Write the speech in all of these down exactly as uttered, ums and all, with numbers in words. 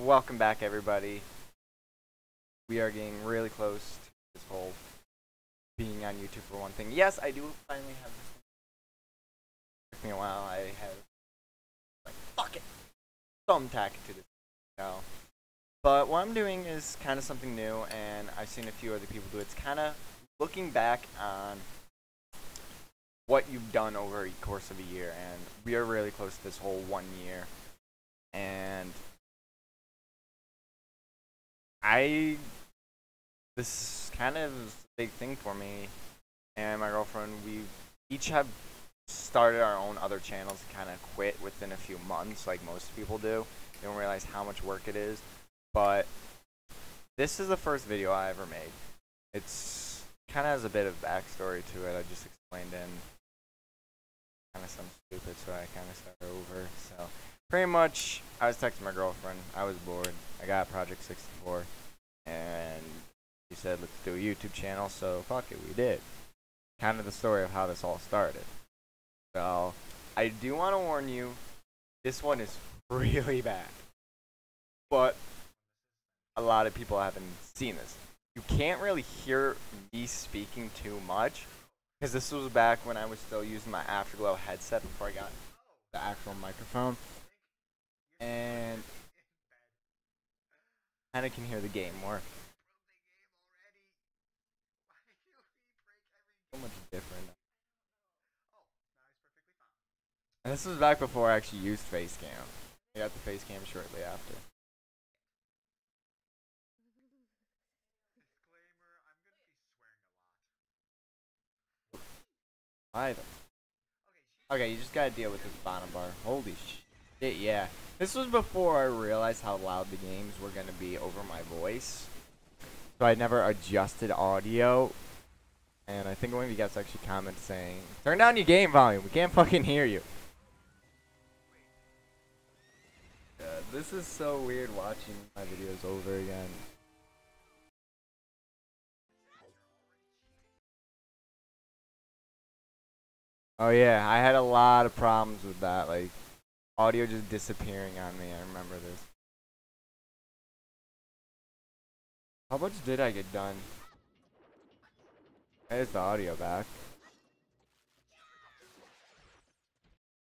Welcome back, everybody. We are getting really close to this whole being on YouTube for one thing. Yes, I do finally have this thing. It took me a while. I have, like, fuck it, thumbtack it to this now. But what I'm doing is kind of something new, and I've seen a few other people do it. It's kind of looking back on what you've done over the course of a year, and we are really close to this whole one year. And I, this kind of is a big thing for me and my girlfriend. We each have started our own other channels and kind of quit within a few months, like most people do. They don't realize how much work it is. But this is the first video I ever made. It's kind of has a bit of backstory to it. I just explained in kind of something stupid, so I kind of started over. So pretty much, I was texting my girlfriend. I was bored. I got Project sixty-four, and she said, "Let's do a YouTube channel." So fuck it, we did. Kind of the story of how this all started. So I do want to warn you, this one is really bad. But a lot of people haven't seen this. You can't really hear me speaking too much because this was back when I was still using my Afterglow headset before I got the actual microphone. And kind of can hear the game more. So much different. And this was back before I actually used face cam. I got the face cam shortly after. Either. Okay, you just gotta deal with this bottom bar. Holy shit, yeah. This was before I realized how loud the games were gonna be over my voice. So I never adjusted audio. And I think one of you guys actually commented saying, "Turn down your game volume, we can't fucking hear you." Uh, this is so weird watching my videos over again. Oh yeah, I had a lot of problems with that, like, audio just disappearing on me, I remember this. How much did I get done? There's the audio back.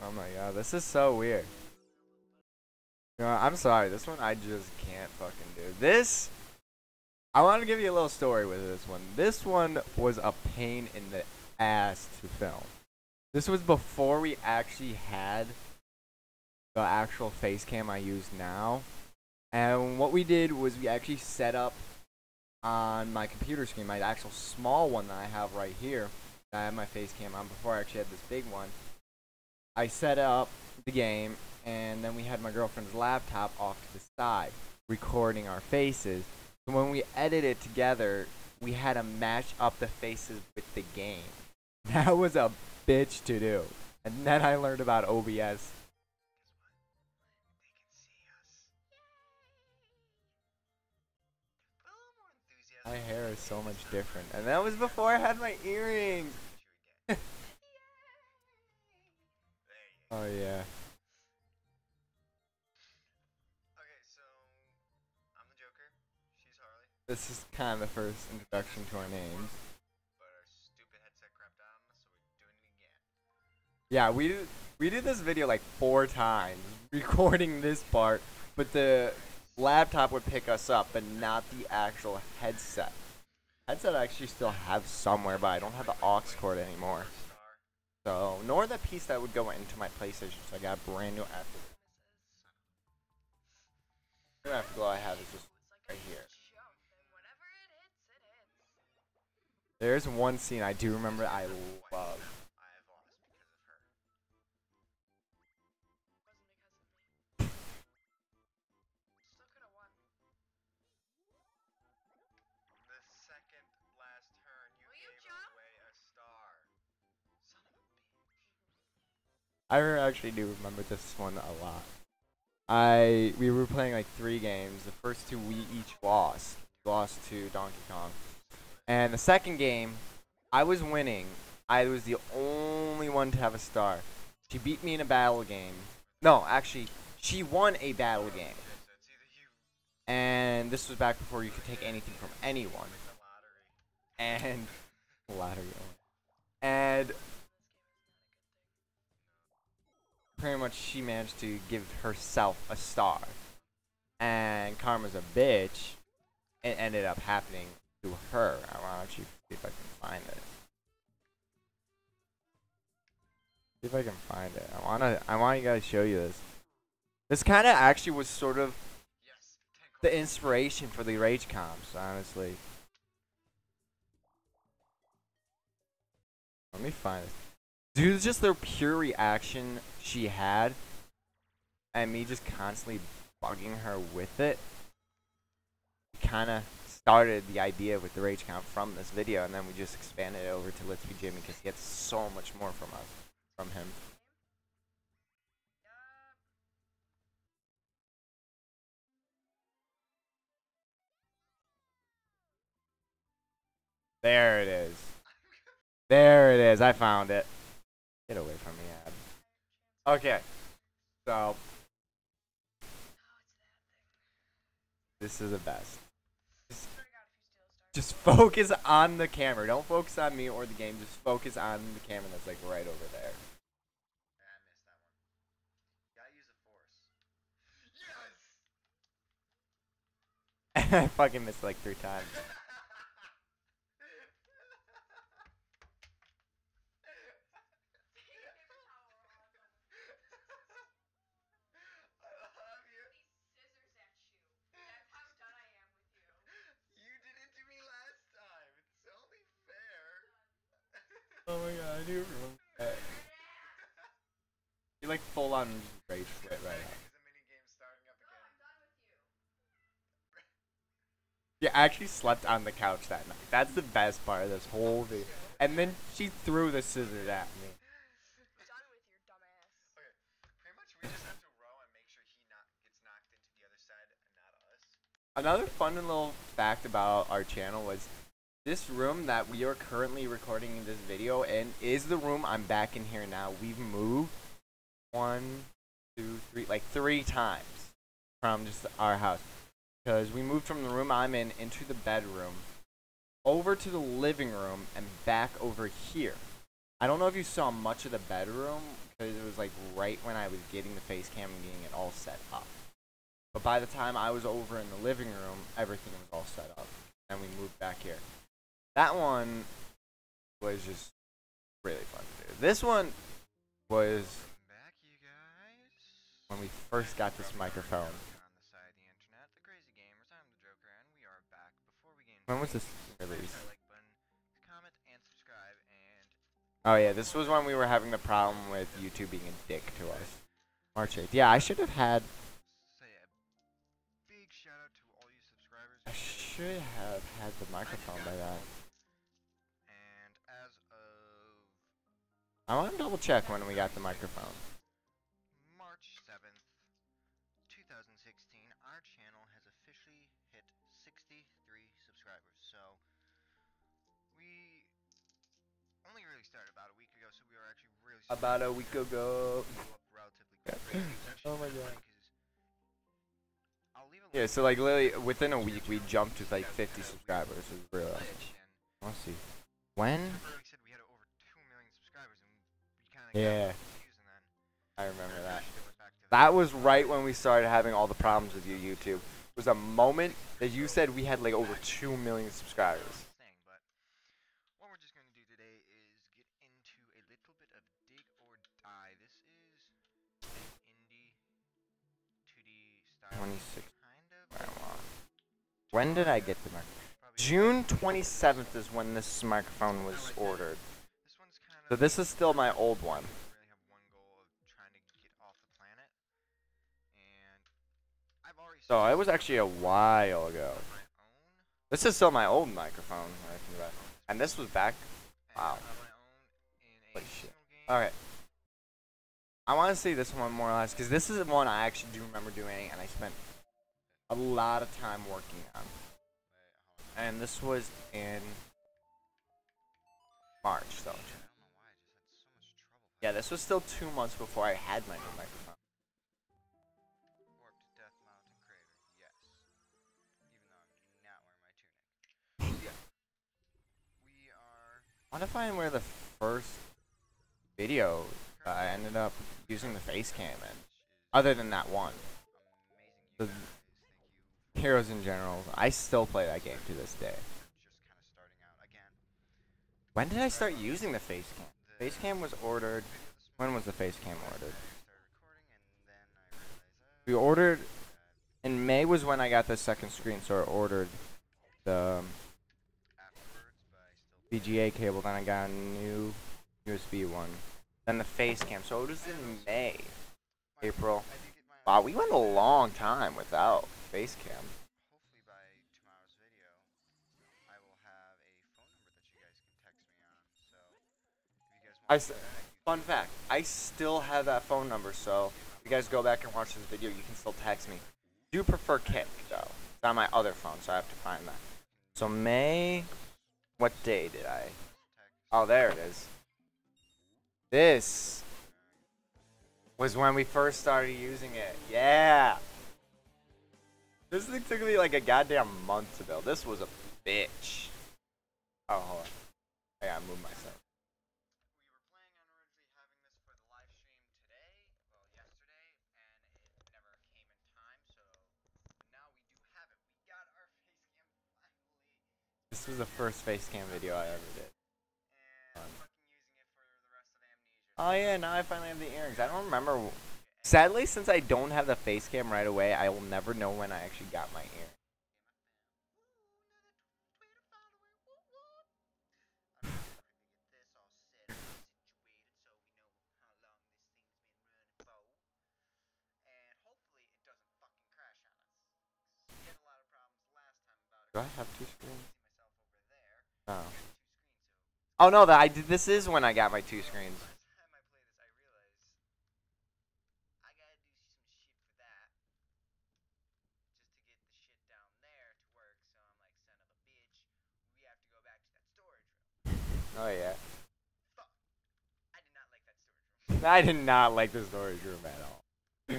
Oh my god, this is so weird. You know, I'm sorry, this one I just can't fucking do. This, I want to give you a little story with this one. This one was a pain in the ass to film. This was before we actually had the actual face cam I use now. And what we did was we actually set up on my computer screen, my actual small one that I have right here, that I have my face cam on before I actually had this big one. I set up the game, and then we had my girlfriend's laptop off to the side, recording our faces. So when we edited together, we had to match up the faces with the game. That was a bitch to do. And then I learned about O B S. My hair is so much different. And that was before I had my earrings. Oh yeah. Okay, so I'm the Joker. She's Harley. This is kind of the first introduction to our names. Yeah, we did, we did this video like four times, recording this part, but the laptop would pick us up, but not the actual headset. Headset I actually still have somewhere, but I don't have the aux cord anymore. So, nor the piece that would go into my PlayStation, so I got a brand new Afterglow. The new Afterglow I have is just right here. There's one scene I do remember I love. I actually do remember this one a lot. I we were playing like three games. The first two we each lost. Lost to Donkey Kong. And the second game, I was winning. I was the only one to have a star. She beat me in a battle game. No, actually, she won a battle game. And this was back before you could take anything from anyone. And lottery. And pretty much she managed to give herself a star. And karma's a bitch. It ended up happening to her. I want to see if I can find it. See if I can find it. I wanna I want you guys to show you this. This kinda actually was sort of the inspiration for the rage comps, honestly. Let me find this. Dude, just the pure reaction she had and me just constantly bugging her with it kinda started the idea with the rage comp from this video, and then we just expanded it over to Let's Be Jimmy because he gets so much more from us. From him. There it is. There it is. I found it. Get away from me, Ab. Okay. So. This is the best. Just, just focus on the camera. Don't focus on me or the game. Just focus on the camera that's like right over there. I fucking missed like three times. Oh my god, I do remember that. You're like full on rage quit right now. Yeah, I actually slept on the couch that night. That's the best part of this whole video. And then she threw the scissors at me. Done with your dumb ass. Okay, pretty much we just have to row and make sure he not gets knocked into the other side and not us. Another fun little fact about our channel was this room that we are currently recording this video in is the room I'm back in here now. We've moved one, two, three, like three times from just our house. Because we moved from the room I'm in into the bedroom, over to the living room, and back over here. I don't know if you saw much of the bedroom, because it was like right when I was getting the face cam and getting it all set up. But by the time I was over in the living room, everything was all set up. And we moved back here. That one was just really fun to do. This one was when we first got this microphone. When was this released? Oh yeah, this was when we were having the problem with YouTube being a dick to us. March eighth. Yeah, I should have had... I should have had the microphone by that. I want to double check when we got the microphone. About a week ago. Oh my god. Yeah, so like literally within a week we jumped to like fifty subscribers. It was real awesome. Let's see. When? Yeah. I remember that. That was right when we started having all the problems with you, YouTube. It was a moment that you said we had like over two million subscribers. twenty-six. When did I get the microphone? June twenty-seventh is when this microphone was ordered. So this is still my old one. So it was actually a while ago. This is still my old microphone. And this was back. Wow. Holy shit. Alright. I want to see this one more or less, because this is one I actually do remember doing, and I spent a lot of time working on. And this was in March, so. Yeah, this was still two months before I had my new microphone. I want to find where the first video I uh, ended up using the face cam in, other than that one. The Heroes in General, I still play that game to this day. When did I start using the face cam? Face cam was ordered. When was the face cam ordered? We ordered in May was when I got the second screen, so I ordered the V G A cable. Then I got a new U S B one. Then the face cam. So it was in May, April. Wow, we went a long time without face cam. Hopefully by tomorrow's video, I will have a phone number that you guys can text me on. So if you guys want to, fun fact, I still have that phone number. So if you guys go back and watch this video, you can still text me. I do prefer Kick though. It's on my other phone, so I have to find that. So May, what day did I? Oh, there it is. This was when we first started using it. Yeah. This thing took me like a goddamn month to build. This was a bitch. Oh, hold on. I gotta move myself. This was the first face cam video I ever did. And fucking using it for the rest of Amnesia. Oh yeah, now I finally have the earrings. I don't remember. Sadly, since I don't have the face cam right away, I will never know when I actually got my earrings. Do I have two screens? Oh. Oh no, that I did. This is when I got my two screens. Oh yeah. I did not like the storage room at all.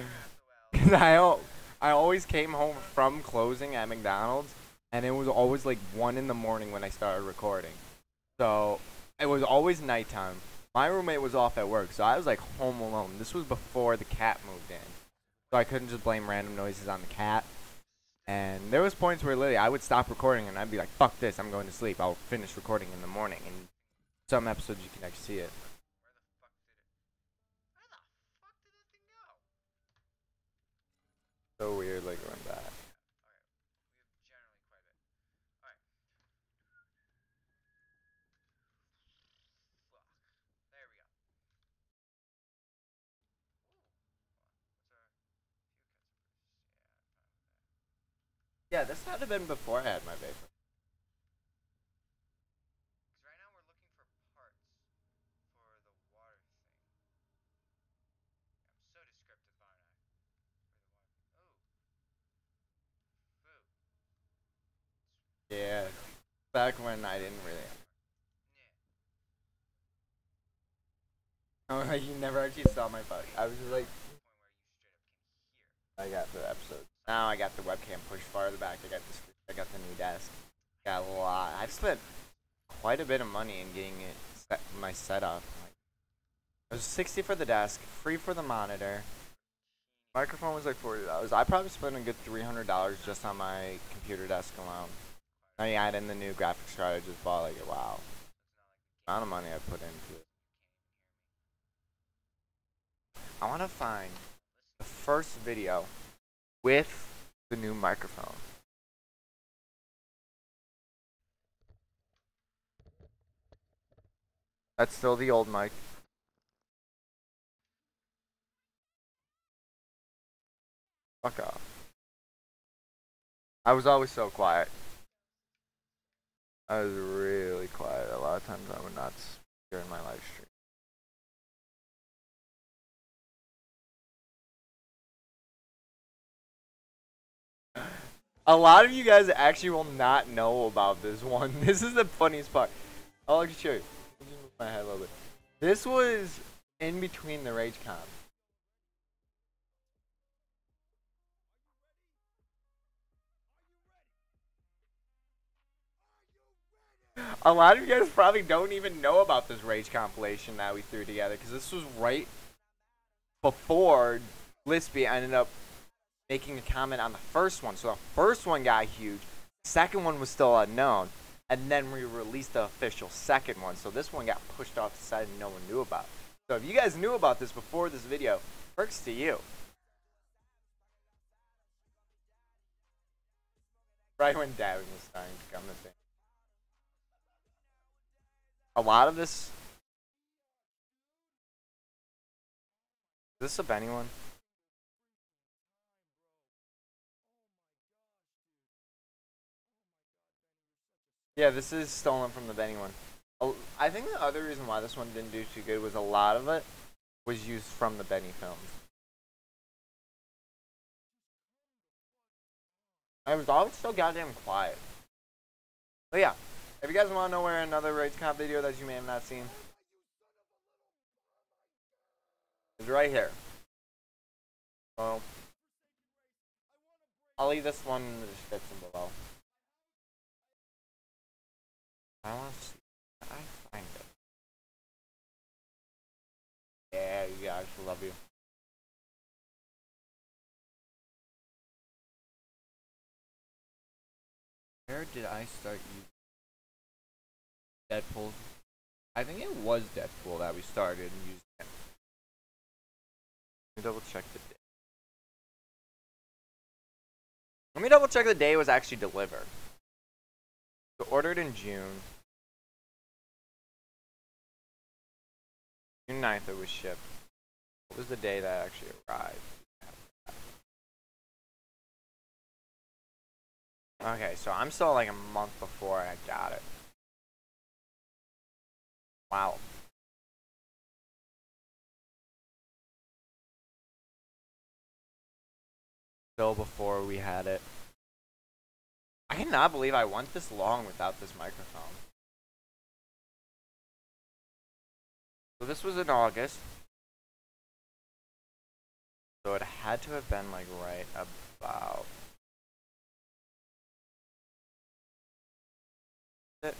Cause I al I always came home from closing at McDonald's. And it was always like one in the morning when I started recording. So it was always nighttime. My roommate was off at work, so I was like home alone. This was before the cat moved in. So I couldn't just blame random noises on the cat. And there was points where literally I would stop recording and I'd be like, fuck this, I'm going to sleep. I'll finish recording in the morning. And some episodes you can actually see it. So weird, like going back. Yeah, this had to have been before I had my vapor. Because right now we're looking for parts for the water thing. I'm so descriptive, aren't I? For the water. Oh. Boo. Yeah. Back when I didn't really. Yeah. Oh, like you never actually saw my bug. I was just like. I got the episode. Now I got the webcam pushed farther back. I got this. I got the new desk. Got a lot. I've spent quite a bit of money in getting it set, my setup. Like, it was sixty for the desk, free for the monitor. Microphone was like forty dollars. I probably spent a good three hundred dollars just on my computer desk alone. Now you add in the new graphics card I just bought. Like wow, the amount of money I put into it. I want to find the first video with the new microphone. That's still the old mic. Fuck off. I was always so quiet. I was really quiet. A lot of times I would not speak during my live stream. A lot of you guys actually will not know about this one. This is the funniest part. I'll actually show you. Let me move my head a little bit. This was in between the RageCon. Are you ready? Are you ready? Are you ready? A lot of you guys probably don't even know about this Rage compilation that we threw together, because this was right before Lispy ended up making a comment on the first one. So the first one got huge, the second one was still unknown, and then we released the official second one. So this one got pushed off to the side and no one knew about. So if you guys knew about this before this video, perks to you. Right when dabbing was starting to come to thing. A lot of this. Is this up anyone? Yeah, this is stolen from the Benny one. Oh, I think the other reason why this one didn't do too good was a lot of it was used from the Benny films. I was always so goddamn quiet. But yeah, if you guys want to know where another Rage Comp video that you may have not seen, it's right here. Well, I'll leave this one in the description below. I want to see if I find it. Yeah, you guys, love you. Where did I start using Deadpool? I think it was Deadpool that we started using it. Let me double check the day. Let me double check the day it was actually delivered. So ordered in June. June ninth it was shipped. What was the day that actually arrived? Okay, so I'm still like a month before I got it. Wow. Still before we had it. I cannot believe I went this long without this microphone. So this was in August. So it had to have been like right about... It.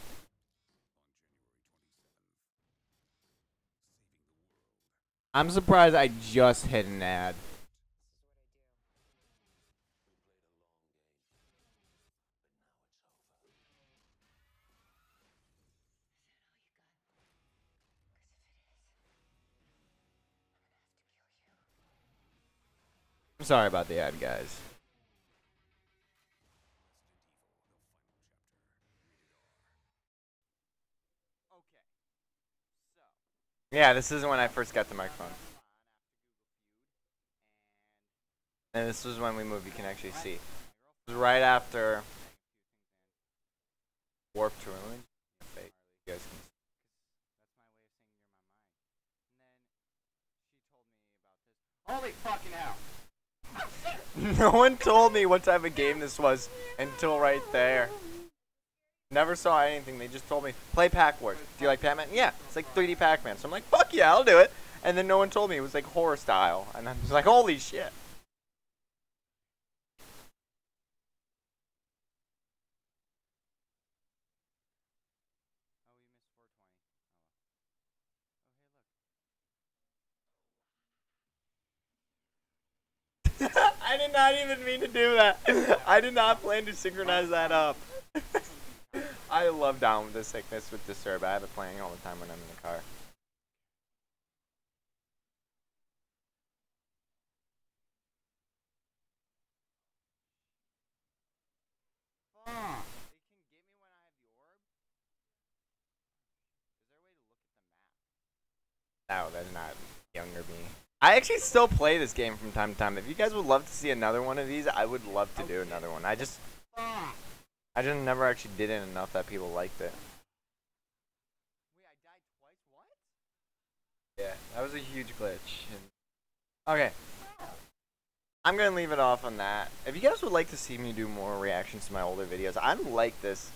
I'm surprised I just hit an ad. I'm sorry about the ad, guys. Yeah, this isn't when I first got the microphone. And this was when we moved, you can actually see. It was right after Warp Tour. You guys can see. Holy fucking hell. No one told me what type of game this was until right there. Never saw anything. They just told me, play Pac Wars. Do you like Pac-Man? Yeah, it's like three D Pac-Man. So I'm like, fuck yeah, I'll do it. And then no one told me. It was like horror style. And I'm just like, holy shit. I did not even mean to do that. I did not plan to synchronize that up. I love Down with the Sickness with Disturb. I have it playing all the time when I'm in the car. They can get me when I have the orb. Is there a way to look at the map? No, that's not younger me. I actually still play this game from time to time. If you guys would love to see another one of these, I would love to do another one. I just... I just never actually did it enough that people liked it. Wait, I died twice? What? Yeah, that was a huge glitch. Okay. I'm gonna leave it off on that. If you guys would like to see me do more reactions to my older videos, I'm like this.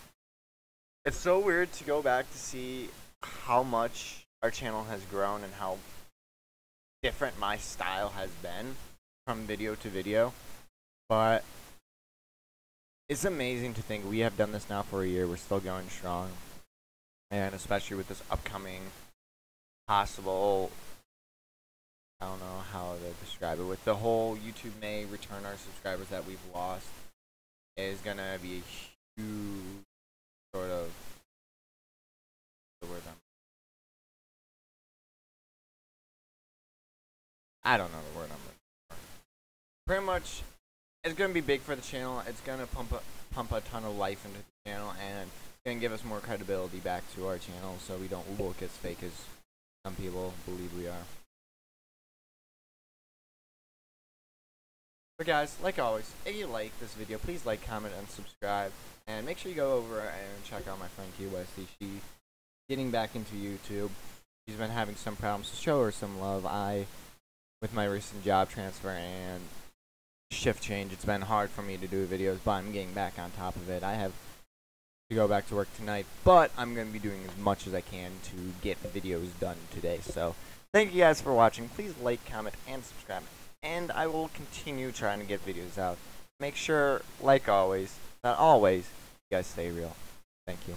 It's so weird to go back to see how much our channel has grown and how different my style has been from video to video. But... it's amazing to think we have done this now for a year. We're still going strong. and especially with this upcoming possible, I don't know how to describe it, with the whole YouTube may return our subscribers that we've lost, is going to be a huge sort of, the word I'm, I don't know the word I'm looking for. Pretty much, it's going to be big for the channel. It's going to pump a, pump a ton of life into the channel, and it's going to give us more credibility back to our channel, so we don't look as fake as some people believe we are. But guys, like always, if you like this video, please like, comment, and subscribe. And make sure you go over and check out my friend K Y C. She's getting back into YouTube. She's been having some problems, so show her some love. I, with my recent job transfer and shift change, it's been hard for me to do videos, but I'm getting back on top of it. I have to go back to work tonight, but I'm going to be doing as much as I can to get videos done today. So thank you guys for watching. Please like, comment, and subscribe. And I will continue trying to get videos out. Make sure, like always, not always, you guys stay real. Thank you.